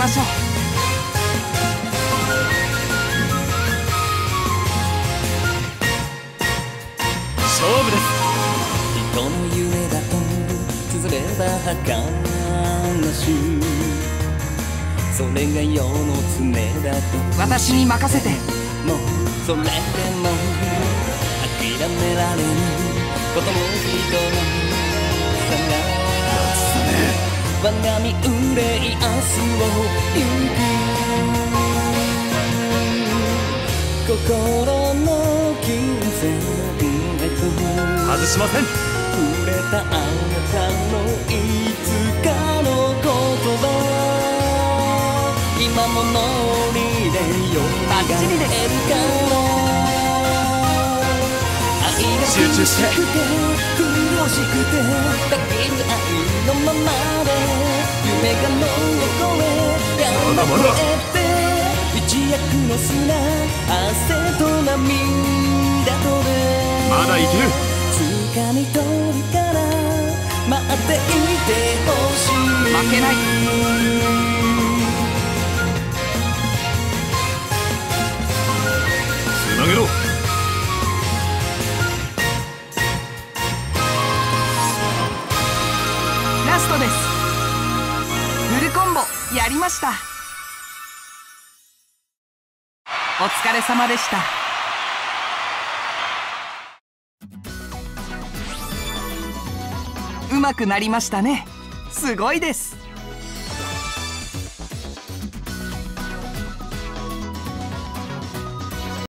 ましょう。勝負です。人の夢だと綴れば儚し、それが世の常だと私に任せて。もうそれでも諦められることも人の差が、我が身憂い明日を行く心の金銭外しません。触れたあなたのいつかの言葉、今もノリでよがえるから、愛が集中して苦しくて抱きず愛のままで、夢がもう越えやんだ越えて、一躍の砂汗と涙とでまだいける。掴み取るから待っていてほしい。負けない。つなげろ。ラストです。フルコンボやりました。お疲れ様でした。うまくなりましたね。すごいです。